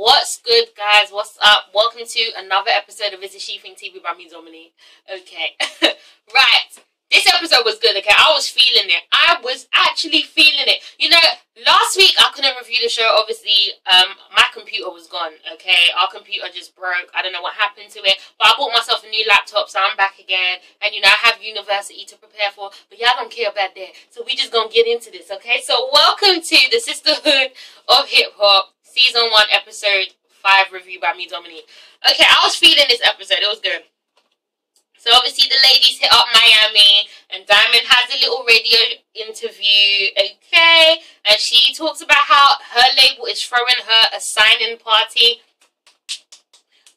What's good, guys? What's up? Welcome to another episode of ItsASheThIngTV by me, Dominique. Okay. Right. This episode was good, okay? I was feeling it. I was actually feeling it. You know, last week I couldn't review the show. Obviously, my computer was gone, okay? Our computer just broke. I don't know what happened to it. But I bought myself a new laptop, so I'm back again. And, you know, I have university to prepare for. But y'all don't care about that. So we just gonna get into this, okay? So welcome to the Sisterhood of Hip Hop Season 1, Episode 5 review by me, Dominique. Okay, I was feeling this episode. It was good. So obviously the ladies hit up Miami and Diamond has a little radio interview, okay? And she talks about how her label is throwing her a sign-in party.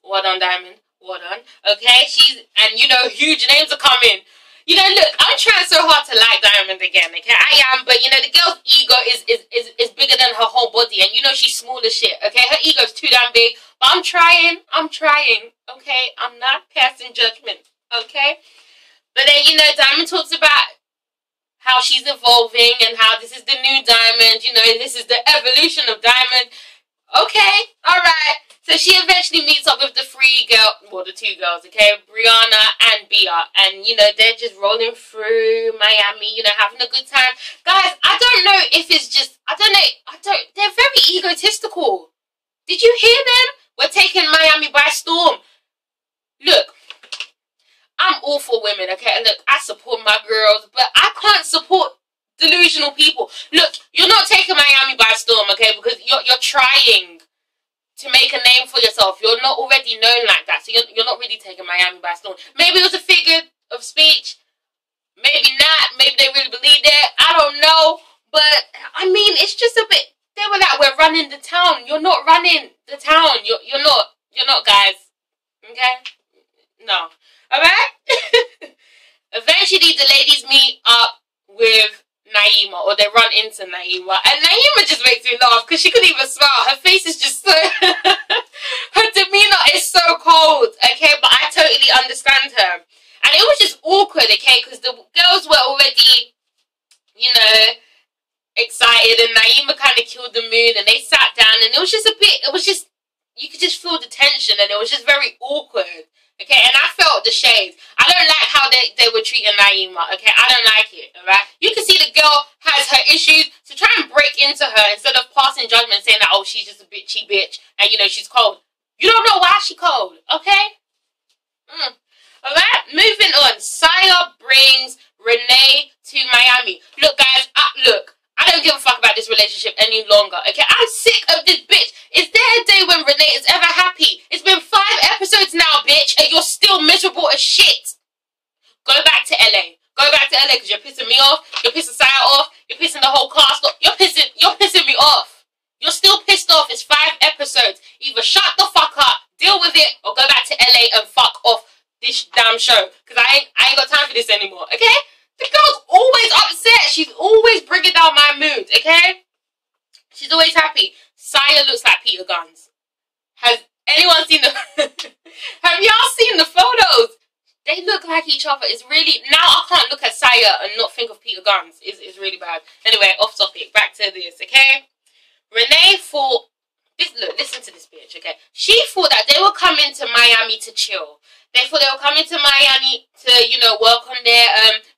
Well done, Diamond. Well done. Okay, and you know, huge names are coming. You know, look, I'm trying so hard to like Diamond again, okay? I am, but, you know, the girl's ego is bigger than her whole body. And, you know, she's small as shit, okay? Her ego's too damn big. But I'm trying, okay? I'm not passing judgment, okay? But then, you know, Diamond talks about how she's evolving and how this is the new Diamond, you know, and this is the evolution of Diamond. Okay, all right. So she eventually meets up with the two girls, okay, Brianna and Bia, and, you know, they're just rolling through Miami, you know, having a good time. Guys, I don't know if it's just, they're very egotistical. Did you hear them? We're taking Miami by storm. Look, I'm all for women, okay, and look, I support my girls, but I can't support delusional people. Look, you're not taking Miami by storm, okay, because you're trying to make a name for yourself. You're not already known like that, so you're not really taking Miami by storm. Maybe it was a figure of speech, maybe not, maybe they really believed it, I don't know, but I mean, it's just a bit, they were like, we're running the town. You're not running the town. You're not, guys, okay? No. Alright? Eventually the ladies meet up with Naima, or they run into Naima, and Naima just makes me laugh because she couldn't even smile. Her face is just so her demeanor is so cold, okay? But I totally understand her, and it was just awkward, okay? Because the girls were already, you know, excited, and Naima kind of killed the mood, and they sat down, and it was just you could just feel the tension, and it was just very awkward, okay? And I felt the shades. I don't like how they were treating Naima, okay? I don't like it, alright? You can see the girl has her issues, so try and break into her instead of passing judgment saying that, oh, she's just a bitchy bitch, and, you know, she's cold. You don't know why she cold, okay? Alright, moving on. Siya brings Renee to Miami. Look, guys, I don't give a fuck about this relationship any longer, okay? I'm sick of this bitch. Is there a day when Renee is ever happy? It's been 5 episodes now, bitch, and you're still miserable as shit. Go back to LA. Go back to LA, because you're pissing me off. You're pissing Siya off. You're pissing the whole cast off. You're pissing me off. You're still pissed off. It's 5 episodes. Either shut the fuck up, deal with it, or go back to LA and fuck off this damn show, because I ain't got time for this anymore, okay? The girl's always upset. She's always bringing down my mood, okay? She's always happy. Siya looks like Peter Gunz. Has anyone seen have y'all seen the photos? They look like each other. It's really, now I can't look at Siya and not think of Peter Gunz. It's really bad. Anyway, off topic. Back to this, okay? Renee thought, listen to this bitch, okay? She thought that they were coming to Miami to chill. They thought they were coming to Miami to, you know, work on their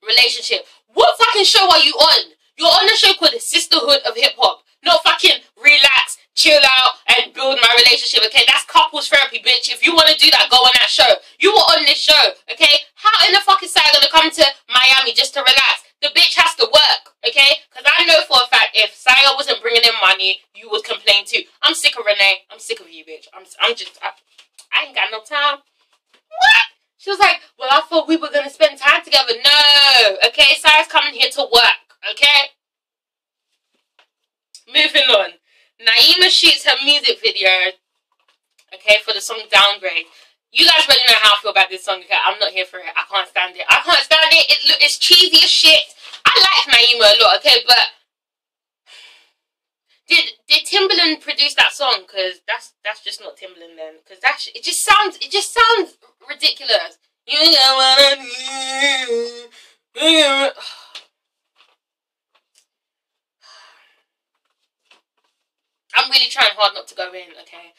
relationship. What fucking show are you on? You're on a show called the Sisterhood of Hip Hop. Not fucking relax, chill out, and build my relationship, okay? That's couples therapy, bitch. If you want to do that, go on that show. You were on this show, okay? How in the fuck is Siya going to come to Miami just to relax? The bitch has to work, okay? Because I know for a fact if Siya wasn't bringing in money, you would complain too. I'm sick of Renee. I'm sick of you, bitch. I ain't got no time. What? She was like, well, I thought we were going to spend time together. No. Okay, Siya's coming here to work. Okay? Moving on. Naima shoots her music video, okay, for the song Downgrade. You guys really know how I feel about this song, okay? I'm not here for it. I can't stand it. I can't stand it. It's cheesy as shit. I like Naima a lot, okay, but did Timbaland produce that song? Because that's just not Timbaland then. Because it just sounds ridiculous. You know what I mean? I'm I'm really trying hard not to go in, okay?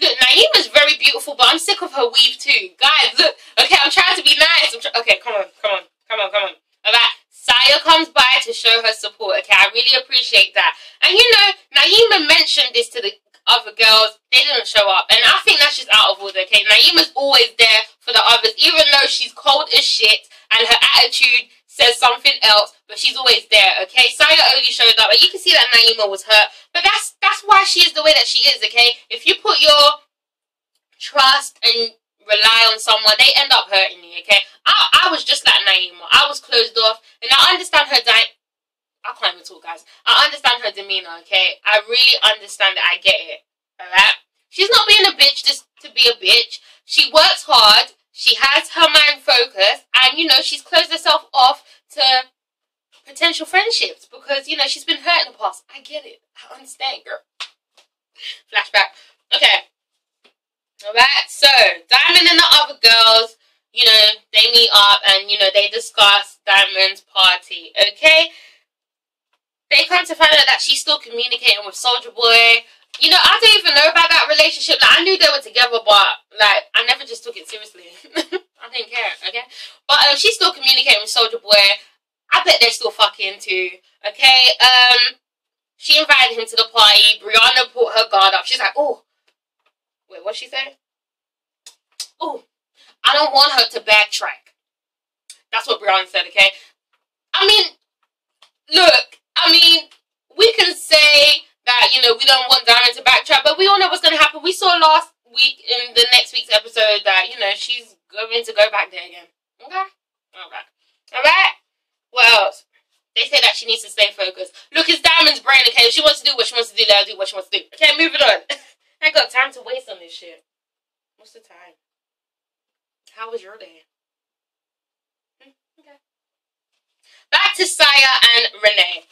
Look, Naima's very beautiful, but I'm sick of her weave too. Guys, look. Okay, I'm trying to be nice. Okay, come on. Alright, Siya comes by to show her support. Okay, I really appreciate that. And you know, Naima mentioned this to the other girls. They didn't show up. And I think that's just out of order, okay? Naima's always there for the others, even though she's cold as shit and her attitude says something else, but she's always there, okay? Siya only showed up, and you can see that Naima was hurt, but that's why she is the way that she is, okay? If you put your trust and rely on someone, they end up hurting you, okay? I was just like Naima. I was closed off, and I understand her I can't even talk, guys. I understand her demeanor, okay? I really understand it. I get it, alright? She's not being a bitch just to be a bitch. She works hard. She has her mind focused, and, you know, she's closed herself off to potential friendships because, you know, she's been hurt in the past. I get it. I understand, girl. Flashback. Okay. Alright, so, Diamond and the other girls, you know, they meet up and, you know, they discuss Diamond's party, okay? They come to find out that she's still communicating with Soulja Boy. You know, I don't even know about that relationship. Like, I knew they were together, but, like, I never just took it seriously. I didn't care, okay? But she's still communicating with Soulja Boy. I bet they're still fucking too, okay? She invited him to the party. Brianna put her guard up. She's like, oh. Wait, what'd she say? Oh, I don't want her to backtrack. That's what Brianna said, okay? I mean, look, we can say that, you know, we don't want Diamond to backtrack, but we all know what's going to happen. We saw last week in the next week's episode that, you know, she's going to go back there again. Okay? Alright. Alright? What else? They say that she needs to stay focused. Look, it's Diamond's brain, okay? If she wants to do what she wants to do, let her do what she wants to do. Okay, moving on. I ain't got time to waste on this shit. What's the time? How was your day? Okay. Back to Siya and Renee.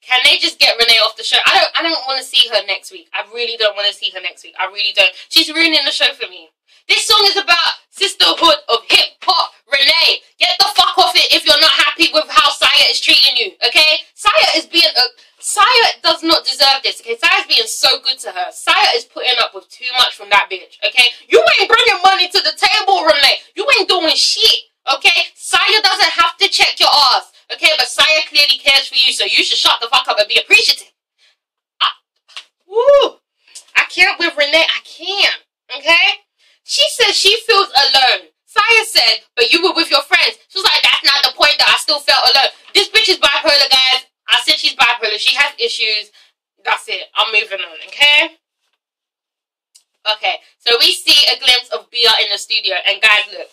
Can they just get Renee off the show? I don't want to see her next week. I really don't want to see her next week. I really don't. She's ruining the show for me. This song is about Sisterhood of Hip Hop. Renee, get the fuck off it if you're not happy with how Siya is treating you, okay? Siya is being Siya does not deserve this, okay? Siya's being so good to her. Siya is putting up with too much from that bitch, okay? You ain't bringing money to the table, Renee. You ain't doing shit, okay? Siya doesn't have to check your ass. Okay, but Siya clearly cares for you, so you should shut the fuck up and be appreciative. I can't with Renee. I can't. Okay? She says she feels alone. Siya said, but you were with your friends. She was like, that's not the point that I still felt alone. This bitch is bipolar, guys. I said she's bipolar. She has issues. That's it. I'm moving on. Okay? Okay. So we see a glimpse of Bia in the studio. And guys, look.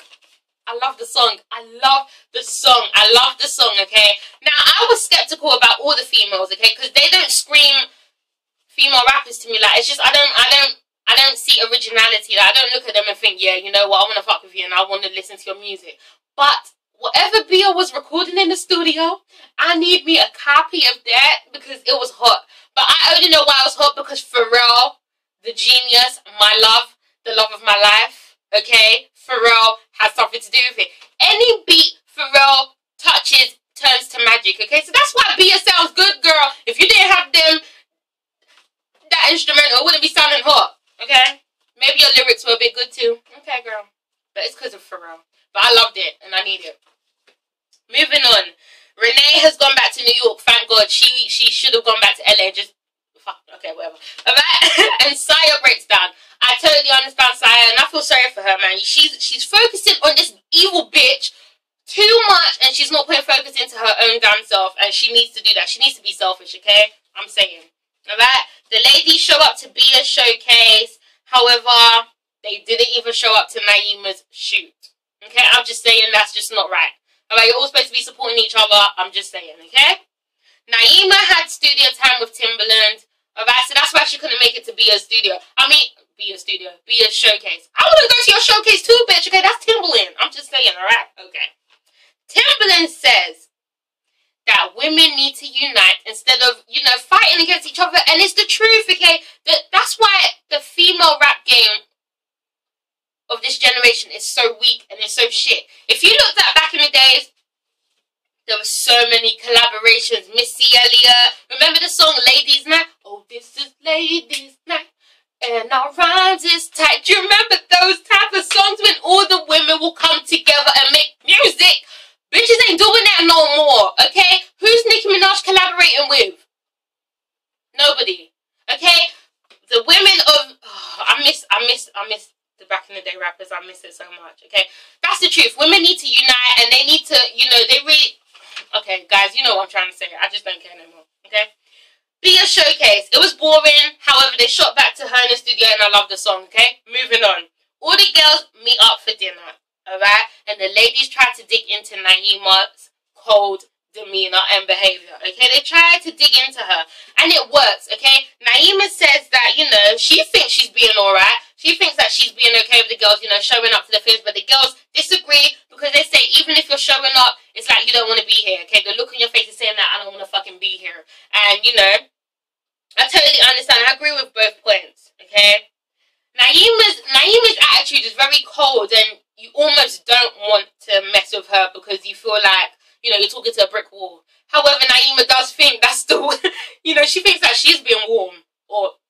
I love the song. I love the song, okay? Now, I was skeptical about all the females, okay? Because they don't scream female rappers to me. Like, it's just, I don't see originality. Like, I don't look at them and think, yeah, you know what? I want to fuck with you and I want to listen to your music. But whatever Bia was recording in the studio, I need me a copy of that because it was hot. But I only know why it was hot because Pharrell, the genius, my love, the love of my life, okay? Pharrell has something to do with it. Any beat Pharrell touches turns to magic, okay? So that's why Bia sounds good, girl. If you didn't have that instrumental, it wouldn't be sounding hot, okay? Maybe your lyrics were a bit good too. Okay, girl. But it's because of Pharrell. But I loved it, and I need it. Moving on. Renee has gone back to New York. Thank God. She should have gone back to LA. Just, fuck, okay, whatever. Alright? And Siya breaks down. I totally understand Siya, and I feel sorry for her, man. She's focusing on this evil bitch too much, and she's not putting focus into her own damn self, and she needs to do that. She needs to be selfish, okay? I'm saying. Alright? The ladies show up to Bia's showcase. However, they didn't even show up to Naima's shoot. Okay? I'm just saying that's just not right. Alright? You're all supposed to be supporting each other. I'm just saying, okay? Naima had studio time with Timbaland. Alright? So that's why she couldn't make it to Bia's studio. Bia's showcase. I want to go to your showcase too, bitch. Okay, that's Timbaland. I'm just saying, alright? Okay. Timbaland says that women need to unite instead of, you know, fighting against each other. And it's the truth, okay? That's why the female rap game of this generation is so weak and it's so shit. If you looked at back in the days, There were so many collaborations. Missy Elliott. Remember the song Ladies Night? Oh, this is Ladies Night. And our rhymes is tight. Do you remember those type of songs when all the women will come together and make music? Bitches ain't doing that no more, okay? Who's Nicki Minaj collaborating with? Nobody, okay? The women of... Oh, I miss the back in the day rappers. I miss it so much, okay? That's the truth. Women need to unite and they need to, you know, they really... Okay, guys, you know what I'm trying to say. I just don't care no more, okay? Bia showcase. It was boring. However, they shot back to her in the studio and I love the song, okay? Moving on. All the girls meet up for dinner, alright? And the ladies tried to dig into Naima's cold demeanor and behavior, okay? They tried to dig into her. And it works, okay? Naima says that, you know, she thinks she's being alright. She thinks that she's being okay with the girls, you know, showing up to the things. But the girls disagree because they say even if you're showing up, it's like you don't want to be here, okay? The look on your face is saying that I don't want to fucking be here. And, you know, I totally understand. I agree with both points, okay? Naima's attitude is very cold and you almost don't want to mess with her because you feel like, you know, you're talking to a brick wall. However, Naima does think that's the, you know, she thinks that she's being warm or,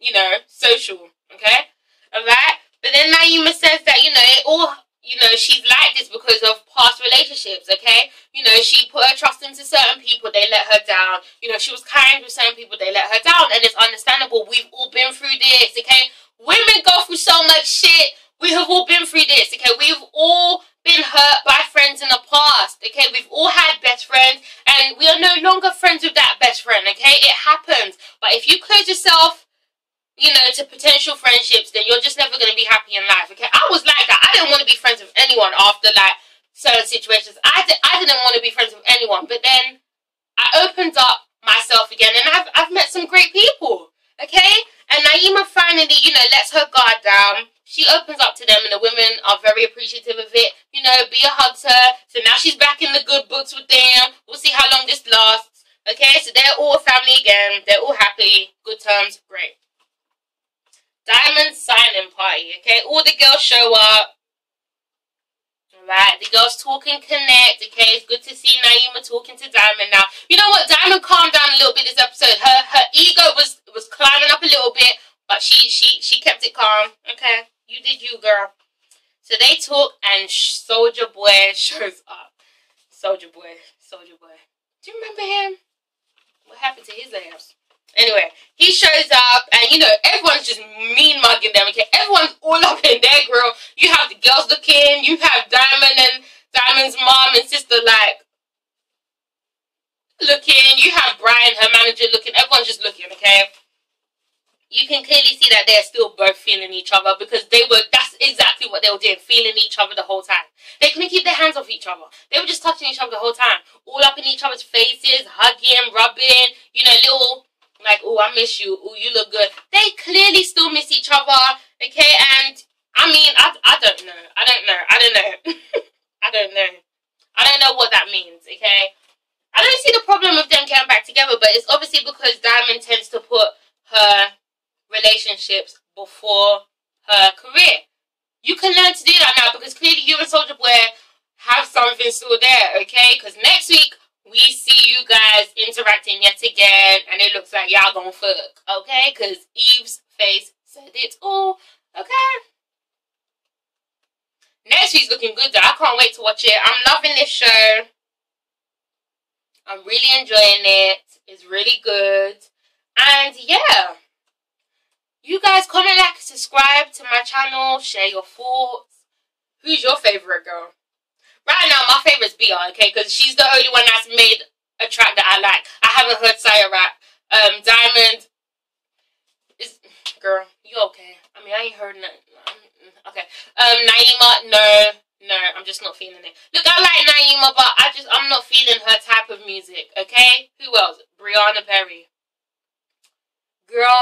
you know, social, okay? Alright? But then Naima says that, you know, it all... You know, she's like this because of past relationships, okay? You know, she put her trust into certain people, they let her down. You know, she was kind with certain people, they let her down. And it's understandable. We've all been through this, okay? Women go through so much shit. We have all been through this, okay? We've all been hurt by friends in the past, okay? We've all had best friends. And we are no longer friends with that best friend, okay? It happens. But if you close yourself, you know, to potential friendships, then you're just never going to be happy in life, okay? I was like that. I didn't want to be friends with anyone after, like, certain situations. I didn't want to be friends with anyone, but then I opened up myself again, and I've met some great people, okay? And Naima finally, you know, lets her guard down. She opens up to them, and the women are very appreciative of it. You know, Bia hugs her, so now she's back in the good books with them. We'll see how long this lasts, okay? So they're all family again. They're all happy. Good terms. Great. Diamond signing party, okay? All the girls show up. Alright, the girls talk and connect, okay? It's good to see Naima talking to Diamond now. You know what? Diamond calmed down a little bit this episode. Her ego was climbing up a little bit, but she kept it calm. Okay, you did you, girl. So they talk and Soulja Boy shows up. Soulja Boy. Do you remember him? What happened to his ass? Anyway, he shows up and, you know, everyone's just mean mugging them, okay? Everyone's all up in their grill. You have the girls looking, you have Diamond and Diamond's mom and sister, like, looking. You have Brian, her manager, looking. Everyone's just looking, okay? You can clearly see that they're still both feeling each other because they were, that's exactly what they were doing, feeling each other the whole time. They couldn't keep their hands off each other. They were just touching each other the whole time. All up in each other's faces, hugging, rubbing, you know, little... Like, oh, I miss you. Oh, you look good. They clearly still miss each other, okay? And, I mean, I don't know. I don't know what that means, okay? I don't see the problem of them getting back together, but it's obviously because Diamond tends to put her relationships before her career. You can learn to do that now because clearly you and Soulja Boy have something still there, okay? Because next week... we see you guys interacting yet again, and it looks like y'all gonna fuck, okay? Because Eve's face said it all, okay? Next week's looking good, though. I can't wait to watch it. I'm loving this show. I'm really enjoying it. It's really good. And, yeah. You guys comment, like, subscribe to my channel. Share your thoughts. Who's your favourite girl? Right now, my favorite is Bia, okay? Because she's the only one that's made a track that I like. I haven't heard Siya rap. Diamond is... Girl, you okay? I mean, I ain't heard nothing. Okay. Naima, no. I'm just not feeling it. Look, I like Naima, but I'm not feeling her type of music, okay? Who else? Brianna Perry. Girl.